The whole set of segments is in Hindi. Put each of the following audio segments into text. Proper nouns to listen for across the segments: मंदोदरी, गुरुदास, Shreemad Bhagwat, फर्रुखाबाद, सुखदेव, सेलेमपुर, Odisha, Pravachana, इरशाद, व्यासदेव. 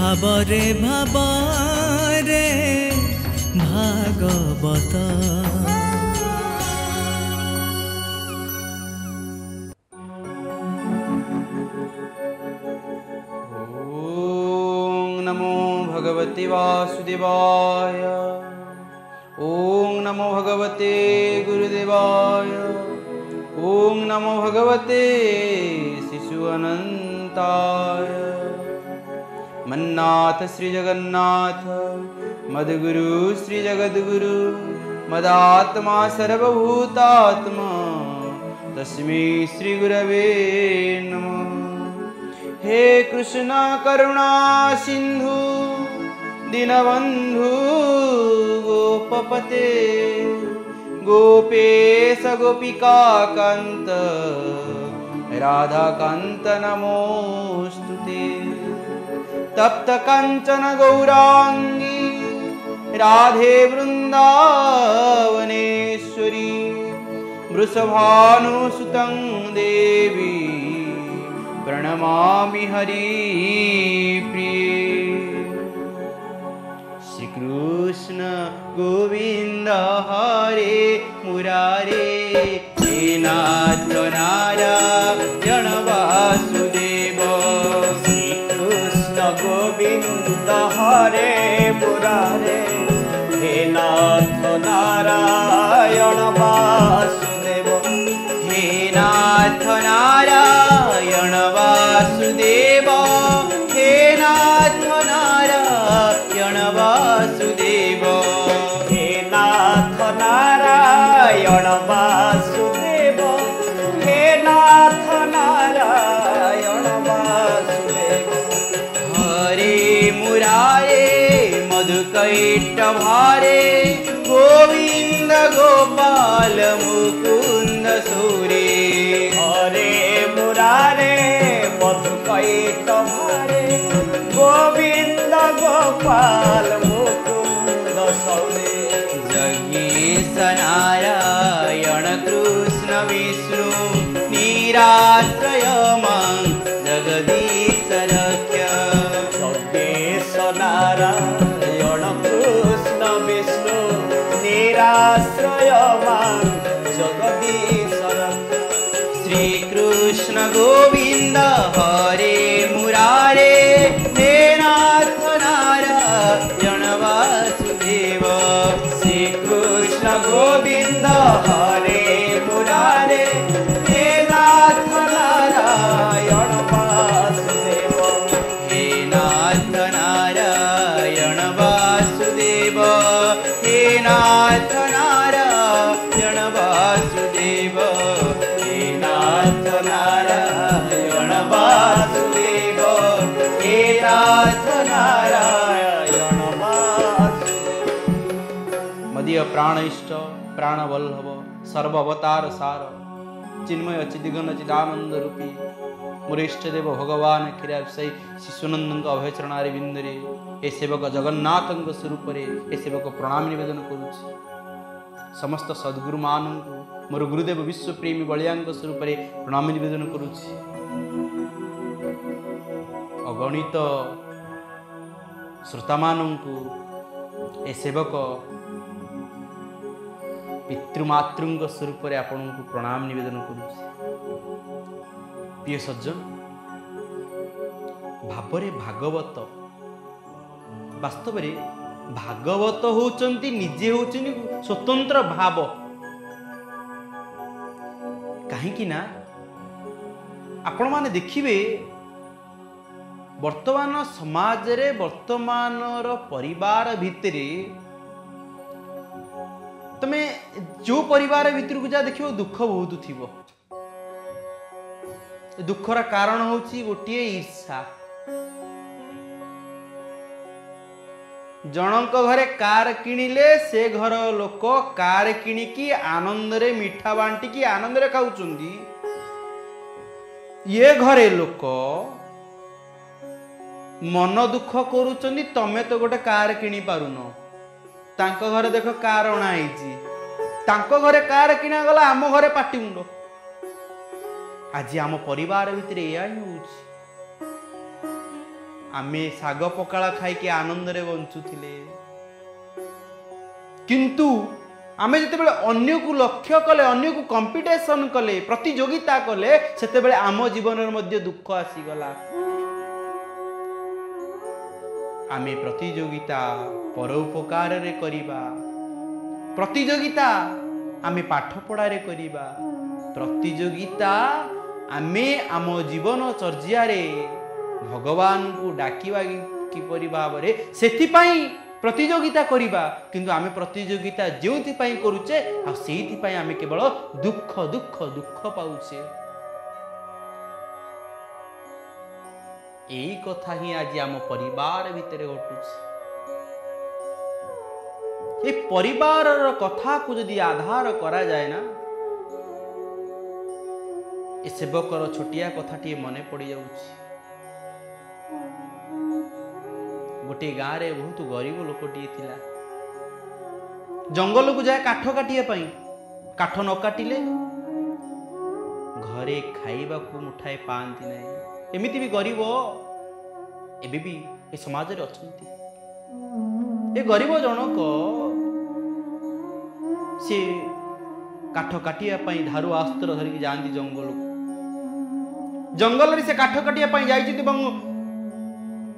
भावरे भावरे भागवत। ओम नमो भगवते वासुदेवाय। ओम नमो भगवते गुरुदेवाय। ओम नमो भगवते शिशुअनंताय। मन्नाथ श्री जगन्नाथ मदगुरु श्री जगद्गुरु मदात्मा सर्वभूतात्मा तस्मै श्री गुरवे नमः। हे कृष्णा करुणा सिंधु दीनबंधु गोपपते गोपेश गोपिका कांत राधा कांत नमोस्तुते। तप्त कांचन गौरांगी राधे वृंदावनेश्वरी वृषभानुसुतं देवी प्रणमामि हरिप्रिये। कृष्ण गोविंद हरे मुरारे हे नाथ नारायण वासुदेव। श्री कृष्ण गोविंद हरे मुरारे हे नाथ नारायण वासुदेव। हे नाथ नारायण वासुदेव। हे नाथ नारायण वासुदेव। हे नाथ नारायण वासुदेव। हे नाथ नारायण वासुदेव। हरे मुरारे मधुकैट भारे गोविंद गोपाल मुकुंद सूरे। हरे मुरारे मधुकैट भारे गोविंद गोपाल मुकुंद सौरे। जगेश नारायण कृष्ण विष्णु निराश्रय मां जगदीश रख्य। जगेश नारायण कृष्ण विष्णु निराश्रय मां जगदीश रख्य। श्री कृष्ण गोविंद हरे मुरारे गोविंद हरे मुरारे हे नाथ नारायण वासुदेव। हे नाथ नारायण वासुदेव। हे नाथ नारायण वासुदेव। हे नाथ नारायण वासुदेव। हे नाथ नारायण वासुदेव। मदीय प्राणिष्ठ प्राणवल्लभ सर्वावतार सार चिन्मय चिदिगण चिदानंद रूपी मुरेष्ठ देव भगवान खिराब सही शिशुनंदन का अभय चरणारे बिंदरे ए सेवक जगन्नाथ स्वरूप ए सेवक प्रणाम निवेदन करुच्ची। समस्त सद्गुरु मान मोर गुरुदेव विश्व प्रेमी बलिया स्वरूप प्रणाम निवेदन करुच्ची। अगणित श्रोता मान ए सेवक पितृमातृंग स्वरूप आपण को प्रणाम निवेदन करुँच। प्रिय सज्जन भावरे भागवत वास्तव में भागवत होचंती निजे होचंती स्वतंत्र भाव कहीं ना आपण माने देखिबे वर्तमान समाज रे वर्तमान रो परिवार भितरे तमें जो परिवार भीतर को जा देखियो दुख बहुत थी। दुखर कारण होची गोटे ईर्षा। जनक घरे कार किणिले से घर लोक कार किणिकी आनंद रे मिठा बांटी की आनंद रे खाउचुंदी। ये घरे लोक मन दुख करूचंदी तमे तो गोटे कार किणी पारुनो। तांको घर देख कार अणाई तांको घरे कार किणा गला आम घरे पाटी मुंडो। आज आम परिवार भितर या आमे साग पकाड़ा खाई आनंद रे बंचुथिले किंतु आमे जेतेबेले अन्य को लक्ष्य कले अन्य को कंपटीशन कले प्रतियोगिता कले सेतेबेले आम जीवन मध्य दुख आसीगला। आमे प्रतियोगिता परोपकार रे करिबा, प्रतियोगिता आमे पाठ पढ़ा रे करिबा, प्रतियोगिता आमे आम जीवन चर्या रे भगवान को डाकिबा किपरि भाबरे सेथिपाई प्रतियोगिता करिबा, किंतु आमे प्रतियोगिता जोथिपाई करूचे आ सेथिपाई आमे केवल दुख दुख दुख पाउचे। एई कथा ही आज आम परिवार भितरे घटुचे। ए परिवार रो कथा को जदि आधार करा जाय ना ए सेवक रो छोटिया कथाटी मने पड़ जाउची। गोटे गाँव रे बहुत गरीब लोकटी थिला, जंगल को जाए काठ काटिया पाई, काठ न काटिले घरे खाइबा को मुठाए पांती नहीं। एमिति भी गरीब एबे भी ए समाज रे अछंती। ए गरीब जनक से काठ काटिया पाई धारु अस्त्र धरिक जांती जंगल को। जंगल रे से काठ काटिया पाई जाईचित बंग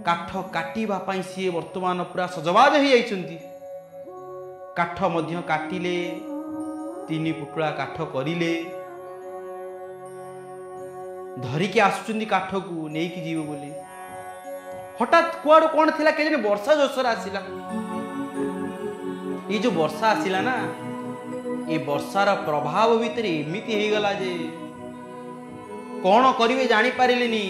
काठ काटिबा पाई सी वर्तमान पूरा सजबाज हो जाइछंती। काठ मध्य काटिले, तीन पुटुला काठ करिले, धरिके आसुचंती काठ को नेकी जीव बोली। हठात कुआरो कोन थिला के जने वर्षा जोसर आसिला। ये जो वर्षा आसिला ना ए वर्षार प्रभाव भीतर एमिति हो गला जे कोन करिवे जानि पारिलेनी।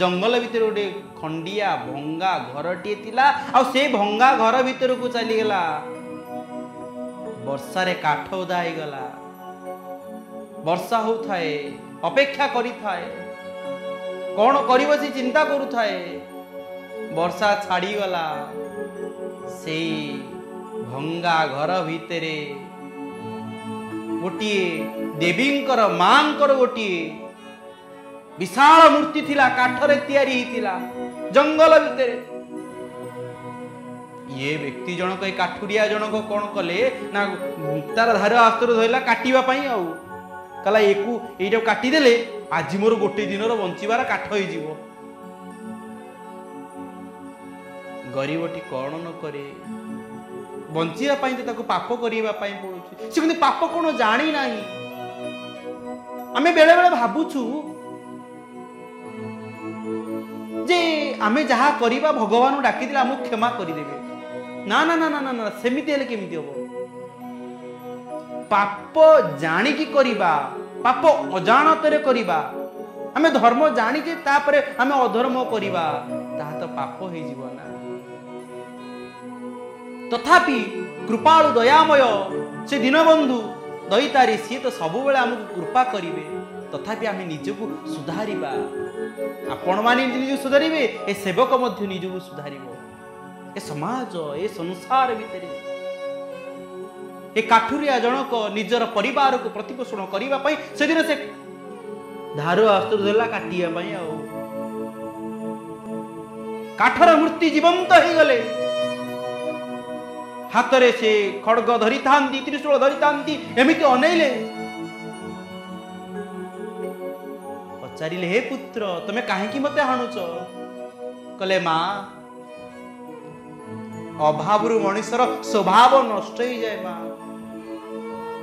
जंगल भीतर गोटे खंडिया भंगा घरटी थिला, आ से भंगा घर भीतर को चली गला। वर्षा रे काठ उदा हो गला। वर्षा हो थाए अपेक्षा करी थाए कोन करिवो से चिंता करू थाए। वर्षा छाड़ी गला। से भंगा घर भीतर गोटे देवींकर मांकर गोटे विशाल मूर्ति थिला, काठरे तयारी हितिला जंगल भीतर। ये व्यक्ति जनक ए काठुरिया जनक कोन कले ना तार धार अस्त्र धरला काटिबा पई। आउ कला एकु एटा काटी देले आज मोर गोटे दिनर बंचिबार काठ होई जीवो। गरीबटी कोन न करे बंचिया पई त ताको पाप करिबा पई पड़ुची। से किंतु पाप कोन जानी नाही। आमे बेले बेले भाबुछु जे आमे जहा करिबा भगवान डाकी दिला हम क्षमा करि देबे। ना ना ना ना ना सेमिति हेले केमिति होबो? पाप जानि कि करिबा, पाप अजाणतरे करिबा। आमे धर्म जानि के तापरे आमे अधर्म करिबा ता तो पाप हे जीवो ना। तथापि कृपालु दयामय से दीनबंधु दयितारी सी तो सब बेला हमकु कृपा करिवे। तथापि आमे निजकु सुधारिबा। आपण माने निजकु सुधारिबे, ए सेवक मध्य निजकु सुधारिबो। ए समाज ए संसार भीतर ए काठुरिया जनक निजर परिवार को प्रतिपोषण करिबा पई से दिन से धारो अस्त्र धरला काटिया पई। आ काठर मूर्ति जीवंत हो गले। हातरे से खड्ग धरि थांती, त्रिशूल धरि थांती, एमिति अनैले। पचारिले हे पुत्र तुमे काहेकि मते हाणुच? कले मा अभावरु मनुष्यर स्वभाव नष्ट हो जाए मा।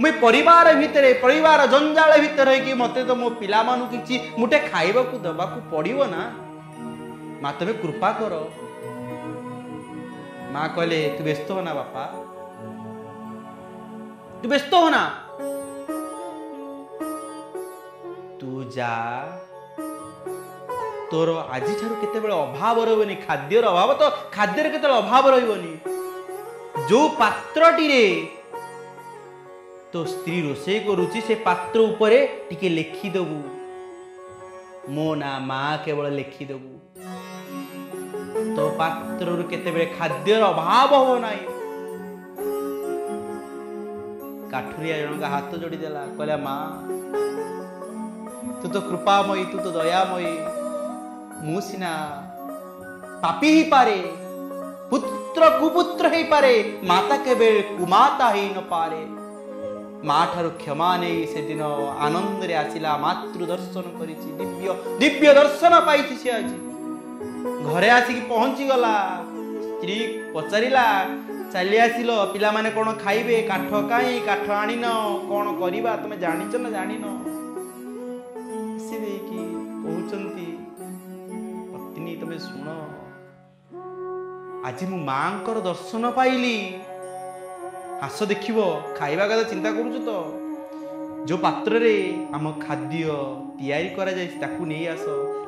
मुई परिवार भितरे परिवार जंजाल भितरे कि मते तो मो पिला मानु किछि मुठे खाइबा को दबा को पड़िवो ना मा, तुमे कृपा करो। मा कले तू व्यस्त होना बापा, तू व्यस्त होना, तू जा तोर आज केते बेले अभाव रहबनी खाद्यर अभाव तो खाद्यर केते अभाव रहबनी। जो पात्रटी रे तो स्त्री रोषे करूची से पात्र ऊपर टिके लेखी देबू मो ना मा केवल लेखी देबू। तो पात्र रो केते बेले खाद्यर अभाव हो नाही। काठुरिया जनका हाथ जोड़ी देला, कहला मा तू तो कृपामयी, तू तो दयामयी, मुसिना पापी ही पारे, पुत्र कुपुत्र ही पारे, माता केवल कुमाता ही न पारे। माँ ठार क्षमा नहीं से दिन आनंद रे आसिला मातृ दर्शन करी दिव्य दिव्य दर्शन पाई से आज घरे आसिक पहुंची गला। स्त्री पचारा चली आसिल पिला माने कौन खाइबे, काठ काई काठ आनीन कौन करिबा तुम जानिच ना जानिन से देखि कहउचंती पत्नी तबे सुन आज मु मांकर दर्शन पाइली। हास देखिब खाइबा कदा चिंता करूच तो जो पात्र रे आम खाद्य तैयारी करा जाय ताकू नै आस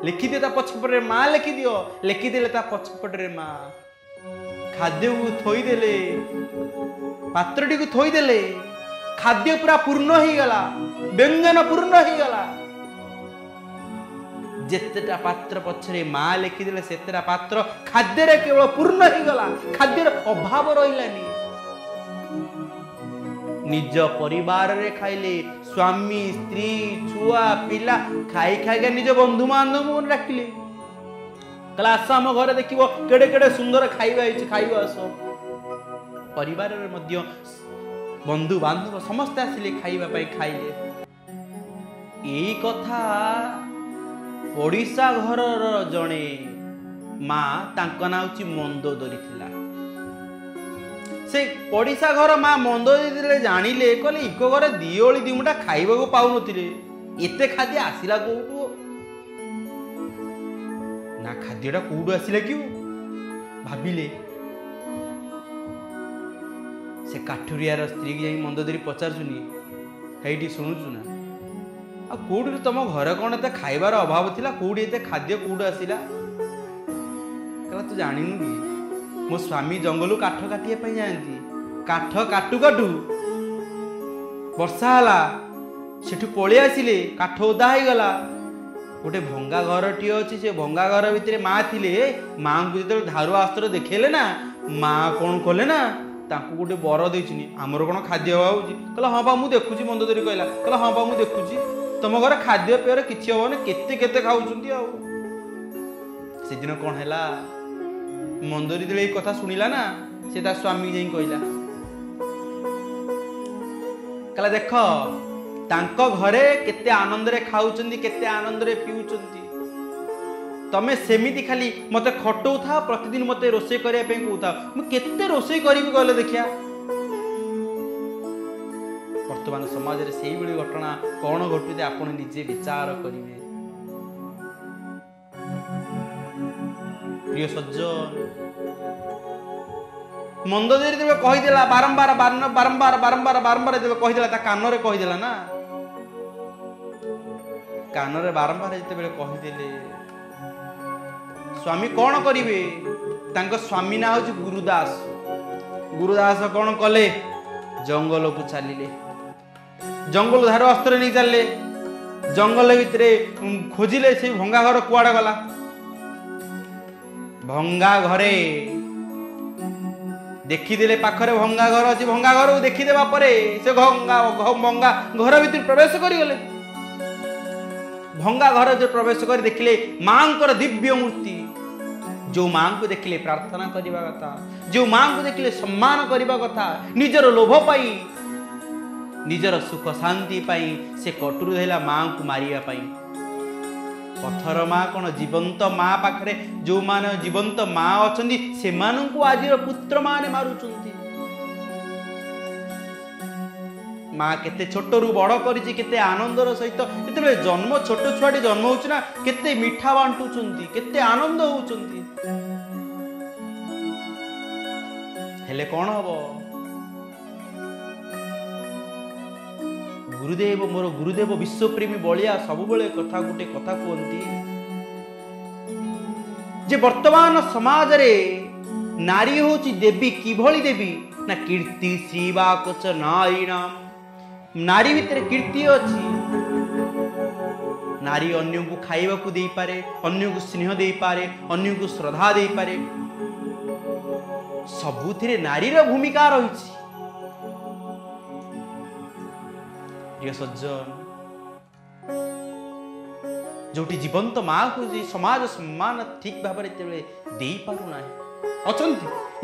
लिखिदे ता पछपटे माँ लिखि दियो, लिखिदेले ता पछपटे माँ खाद्य को थोईदेले पात्रटी को थोईदेले खाद्य पूरा पूर्ण ही गला, व्यंजन पूर्ण ही गला। जेतेटा पात्र पछरे माँ लिखिदेले सेतेटा पात्र खाद्य रे केवल पूर्ण ही गला, खाद्यर अभाव रहिलानी। निज परिवार रे खाइले स्वामी स्त्री छुआ पिला खाई खाई निज बंधु बांधव डाकिले कला आस आम घर देख केड़े केड़े सुंदर खाइबा खाइबा आस। परिवार रे मध्य बंधु बांधव समस्त आसिले खाइबा पाई खाइले। एई कथा ओडिशा घरर जणे माँ तांका नाउची मंदोदरी थिला। से ओडिशा घर माँ मंदोदरी जानिले कहले इको घरे दिओली दिमुटा खाइबा को पाउन थिले, एते खाद्य आसिला कोठू ना खाद्यटा कोठू आसिला कि भाविले। से काठुरियार स्त्री की जाई मंदोदरी पचारुनी हेटी सुनुचुना आ कोठू तुम घर कौन एते खाइबार अभाव थिला, कोठू एते खाद्य कोठू आसिला। कहला तू जानिनु कि मो स्वामी जंगल काठ काटिया पई जांती, काठ काटू काटू वर्षा हला सेठु पळे आसिले, काठ उदा हो गला। गोटे भंगा घरटी अच्छी से भंगा घर भितर माँ थिले। माँ को जो धारुआ अस्त्र देखेले ना माँ कौन कले ना तांको गोटे बर देछिनी आमर कौन खाद्य अभाव होउची। कहला हाँ बा मु देखुची मंदोदरी कहला, कहला हाँ बा मु देखुची तुम घर खाद्य पेयर किछि होवन केते केते खाउचुंती। आ से दिन कौन हैला मंदोदरी दे कथा सुनिला ना से ता स्वामी जाई कहला कला देख तांको घरे केते आनंद रे खाउचंदी केते आनंद रे पिउचंदी, तमे सेमिति खाली मते खटौ था प्रतिदिन मते रोसे करिया पे कहू था मु केते रोसे करिबि कहले देखिया। वर्तमान समाज रे सेही बड़ी घटना कोन घटुते आपण निजे विचार करिवे। प्रिय सज्जन मंदोदरी जब कहीदेला बारंबार बारंबार बारंबार बारंबार जब कहीदेला ता कान रे कहीदेला ना कान रे बारंबार जते कहीदेले स्वामी कौन करिवे। तांको स्वामी ना होची गुरुदास। गुरुदास कौन कले जंगल को चलिले, जंगल धार अस्त्र नहीं चलिले, जंगल भितरे खोजिले से भंगा घर कुआड़ गला। भंगा घरे देखीदे पाखरे भंगा घर अच्छी, भंगा घर को देखीदेवा से भंगा भंगा घर भीतर प्रवेश करगले। भंगा घर जो प्रवेश कर देखिले मांकर दिव्य मूर्ति। जो माँ को देखिले प्रार्थना करने कथा, जो माँ को देखिले सम्मान करने कथा, निजर लोभ पाई निजर सुख शांति पाई से कटुरु देला माँ को मारिया पाई। पथर माँ कौन जीवंत माँ पाखे जो मान जीवंत माँ अच्छा से आज पुत्र माने मारुचंती। माँ केते छोट रु बड़ करिछि केते आनंदर सहित जिते जन्म छोट छुआटी जन्म होउछि ना केते मिठा बांटुचंती केते आनंद होउचंती। हेले कौन हबो गुरुदेव मोर गुरुदेव विश्वप्रेमी बलिया सबुबले कथा गोटे कथा कहती जे वर्तमान समाज रे नारी होची देवी। किभली देवी ना कीर्ति श्री बाकच नारी नाम। नारी भीतर कीर्ति अछि। नारी अन्य को खाइबा को देई पारे, अन्य को स्नेह देई पारे, अन्य को श्रद्धा देई पारे, सबुथिरे नारीर भूमिका रहिछि। प्रिय सज्जन जोटी जीवंत माँ को जी समाज सम्मान ठीक भाव में दे पारना अच्छा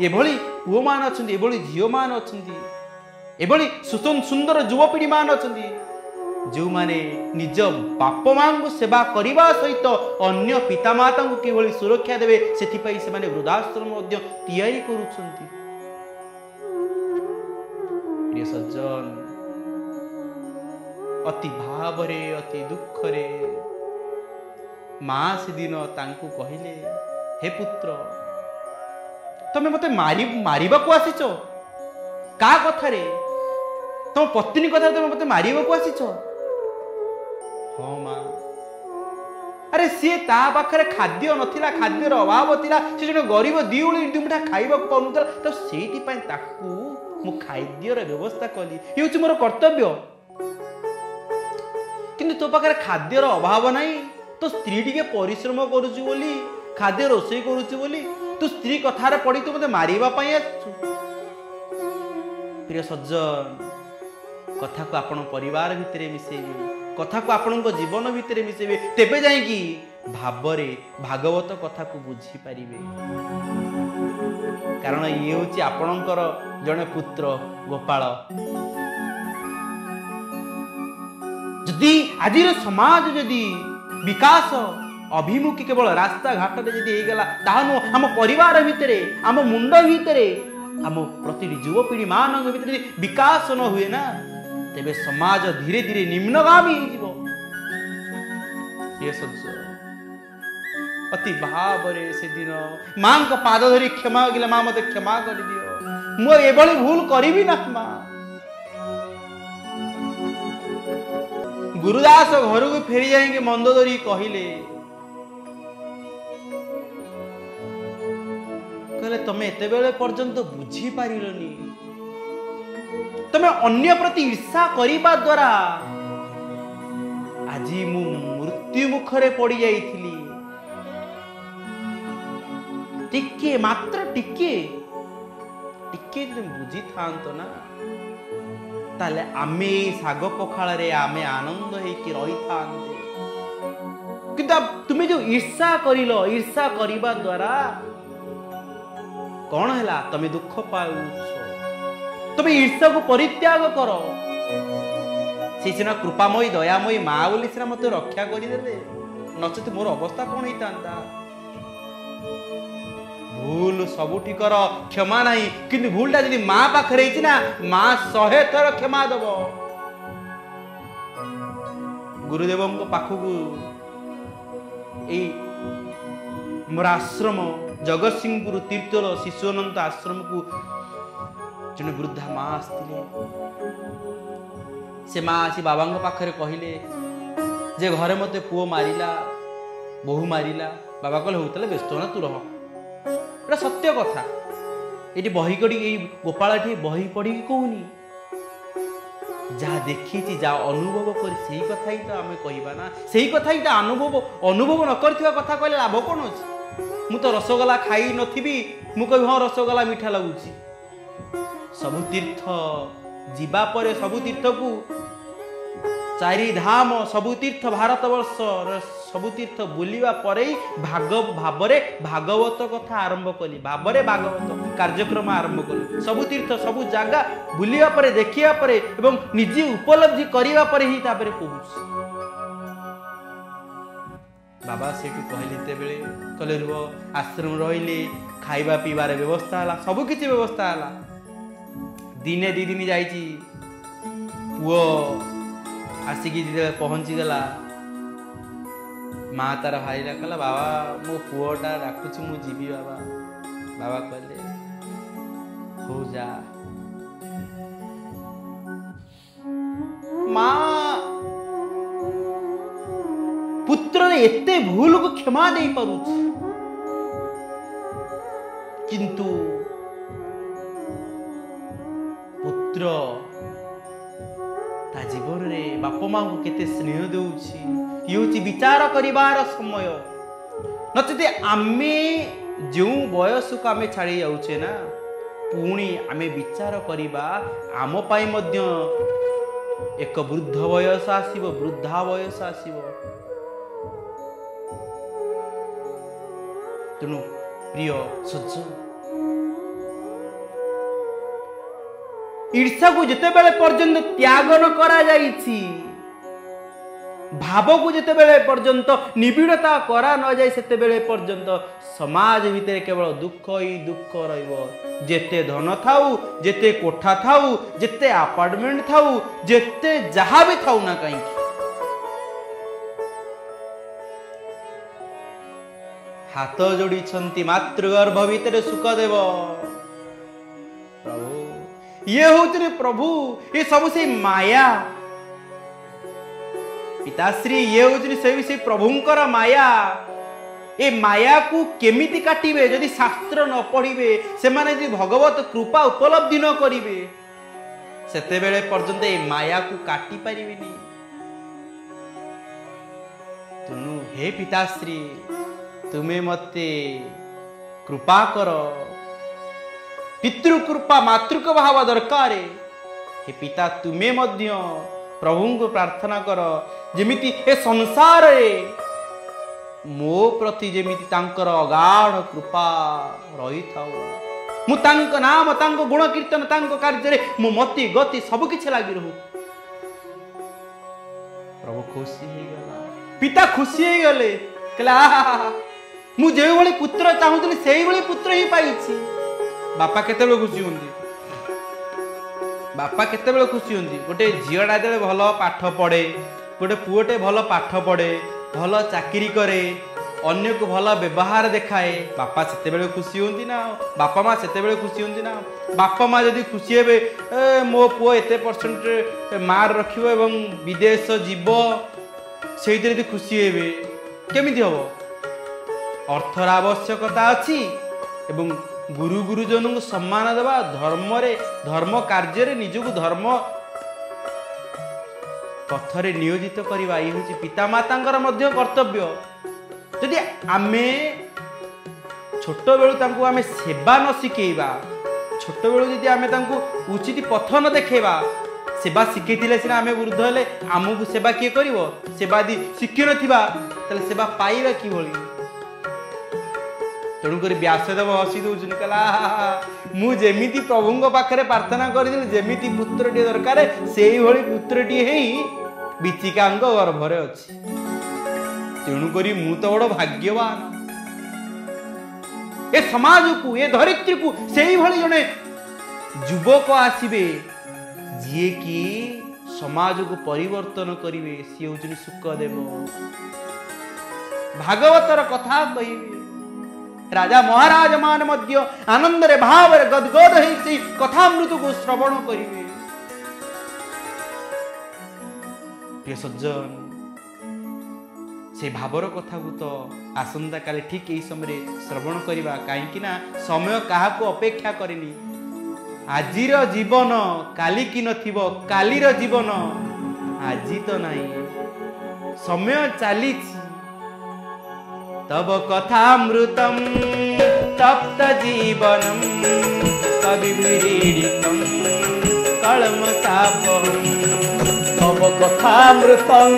एभली पु मान अच्छा झील मान अच्छा सुंदर युवपीढ़ी मान अच्छा जो माने निज बाप माँ को सेवा करने सहित अन्य पिता माता को किभली सुरक्षा देवे से वृद्धाश्रम तैयारी करुंत प्रिय सज्जन अति भाव रे अति दुख रे माँ से दिन तांकु कहले हे पुत्र तमें मते मारिबा को आसीचो का कथा रे तुम पत्नी कथा तमें मते मारिबा को आसीचो हां माँ अरे सी ता पाखरे खाद्य नथिला खाद्यर अभाव थिला से जने गरीब दिउली दुमटा खाइबा पनुतला तो सेति पय ताकू मु खाद्यर व्यवस्था कली ये मोर कर्तव्य किंतु तो पाखे खाद्यर अभाव ना तो स्त्री टी परिश्रम करुचु बोली खाद्य रोसई करुचु बोली तू स्त्री कथार पड़ी तू मत मारे प्रिय सज्जन कथा को आपण परिवार भितर मिसेबे कथा को आपण जीवन भितर मिसेबे तेबे जाई कि भावरे भागवत कथा को बुझी पारिबे कारण ये होची आपणकर जने पुत्र गोपाल जदि आज समाज जदि विकास अभिमुखी केवल रास्ता घाट नुह आम परिवार भितर आम मुंड भितर आम प्रति युवपीढ़ी मान भीतर विकास न हुए ना तेबे समाज धीरे धीरे निम्नगामी हो सज्ज अति भाव से दिन माँ का पाद धरी क्षमा होगा माँ मत क्षमा कर दियो मो एभली भूल करी ना माँ गुरुदास घर को फेरी जाएंगे मंदोदरी कहले कहले तमें एत बेले पर्यंत बुझी पारिलनी तमें अन्य प्रति ईर्षा करिबा द्वारा आज मु मृत्यु मुखरे पड़ जाइथिली टिके मात्र टिके टिके बुझी था ना ताले आमे साग पखाल रे आमे आनंद है कि रही था किंतु तुम्हें जो ईर्षा करिलो ईर्षा करिबा द्वारा कौन है तमे दुख पाऊ तमे ईर्षा को परित्याग करो से सिना कृपामयी दयामयी माँ बोली सिना मते रक्षा करदे नचेत मोर अवस्था कौन होता भूल सबुठी कर क्षमा नहीं कि भूल टाइम माँ पाखे ना माँ 100 थर क्षमा दब गुरुदेव पाखकू मोर आश्रम जगत सिंहपुर तीर्थल शिशुअनंत आश्रम को जन वृद्धा माँ आसते से माँ आसी बाबा पाखे कहले जे घरे मत पुओ मारिला बहु मारिला बाबा कहले होता व्यस्त ना तू रह सत्य कथा ये बही कड़ी गोपाल बही पढ़ी कहनी जहा देखी जहा अनुभव करी तो आम कहना से कथा ही अनुभव न करथिबा कथा कहले लाभ कौन अच्छे मु तो रसगोला खाई नथिबी मु कहि हां रसगोला मीठा लगुची सबु तीर्थ जीवा परे सबु तीर्थ को चारि धाम सबु तीर्थ भारत वर्ष सबु तीर्थ बुलिवा परे भावरे भागवत कथा आरंभ कली भावरे भागवत कार्यक्रम आरंभ कली सबु तीर्थ सबु जगह बुलिवा परे देखिया परे एवं निजी उपलब्धि करिवा परे ही तापरे पहुंच बाबा सेठु कहलिते बेले कले रुओ आश्रम रहिले खाइबा पीबार व्यवस्था हला सबु किछि व्यवस्था हला दिने दी दिन जाईची पुओ आसिकी जेते पहुंची गला माँ तार भाईला कहला बाबा मो पुआटा राखुची मु जीवी बाबा बाबा कहले हो जा माँ पुत्र ने एते भूल को क्षमा दे पारुछ किंतु पुत्र ता जीवन रे बाप माँ को केते स्नेह देउछी ये विचार करिवार समय नचेत आमे जो बयस को आम छाड़ी जाऊे ना पुणी आम विचार करिवा आम पाई मध्य एक वृद्ध बयस आसीबो वृद्धा बयस आसीबो तेणु प्रिय सज्जन ईर्षा को जिते बेले पर्यंत त्याग न करा जायछि भाव को जिते बेले पर्यंत निबिड़ता करा न जाय सेते बेले पर्यंत समाज भितर केवल दुख ही दुख रहिबो। जेते धन थाउ जेते कोठा थाउ जेते अपार्टमेंट थाउ जेते जहा भी थाउ ना कहीं हाथ जोड़ी छंती मातृगर्भ भितर सुख देव प्रभु ये होते प्रभु ये सब से माया पिताश्री ये हूँ से प्रभुंकर माया ए माया को केमिति काटिबे जदि शास्त्र न पढ़िबे से माने जदि भगवत कृपा उपलब्धि न करिबे सेते बेले पर्यंत ए माया को काटि पारिबेनी। तुनु हे पिताश्री तुम्हें मते कृपा कर पितृ कृपा मातृक भाव दरकार। हे पिता तुम्हें मध्य प्रभु को प्रार्थना कर जमिति ए संसार रे मो प्रति जमिति तांकर अगाढ़ कृपा रही थाओ मु तांक नाम तांक गुण कीर्तन तांक कार्य रे मो मति गति सब किछ लागि रहू। प्रभु खुशी हे गला पिता खुशी हे गले कला मु जे भली पुत्र चाहूतली सेही भली पुत्र ही पाइछि। बापा केते बेले खुशी होंदी बापा केते बेले खुशी होंदी गोटे झीड़ा जे भल पाठ पढ़े गोटे पुओटे भल पाठ पढ़े भल चाकरी करे अन्य को भल व्यवहार देखाए बापा सेते बेले खुशी होंदी ना बापा माँ सेते बेले खुशी होंदी ना। बापा माँ जदि खुशी हेबे मो पुओ एते परसेंट मार्क रखिबो एवं विदेश जीव सेहिते जदि खुशी हेबे केमिति हबो। अर्थर आवश्यकता अछि एवं गुरु गुरुजन को सम्मान देवा धर्म रे धर्म कार्य रे निज को धर्म पथरे नियोजित करवा ये हूँ पितामाता कर्तव्य। यदि आमे छोट बेलू आमे सेवा न शिखेबा छोट बेलू यदि आमे तांको उचित पथ न देखेबा सेवा शिखे सीना आम वृद्ध हेले आमको सेवा किए कर सेवा यदि शिखी ना सेवा पाइबा कि तेणुक व्यासदेव हसी दौन कला मुझे प्रभु पाखे प्रार्थना करमी पुत्र टी दरकार से पुत्र टी बिचिका गर्भर अच्छी तेणुक मु तो बड़ भाग्यवान ए समाज को ए धरित्री को सही भली जने युवक आसबे जी की समाज को परिवर्तन करिवे सी हूँ सुखदेव भागवतर कथा कहिबे राजा महाराज मान मध्य आनंद रे भाव रे गदगद है से कथामृत को श्रवण करिवे। प्रिय सज्जन से भावर कथा को तो आसंता काले ठीक यही समय श्रवण करवा कहीं समय क्या अपेक्षा करनी आजिर जीवन काली की नथिबो कालीर जीवन आज तो नहीं समय चली तब कथामृतम तप्त जीवनम कविभिरीडितम कलमतापहं तब कथामृतम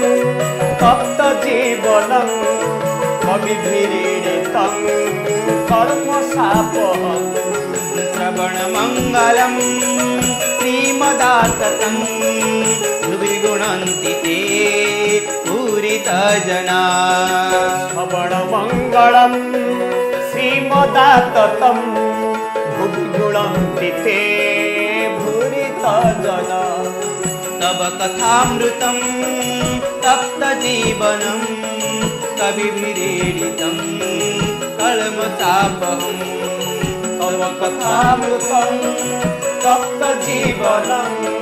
तप्त जीवनम कविभिरीडितम कलमतापहं श्रवण मंगलम श्रीमदाततं द्विगुणन्ति ते जना श्रवण मंगलम श्रीमदाततम भुविगुणन्ति ते भूरित जना तब कथामृतम तप्त जीवनम कविभिरीडितम कलमतापहं तब कथामृतम तप्त जीवनम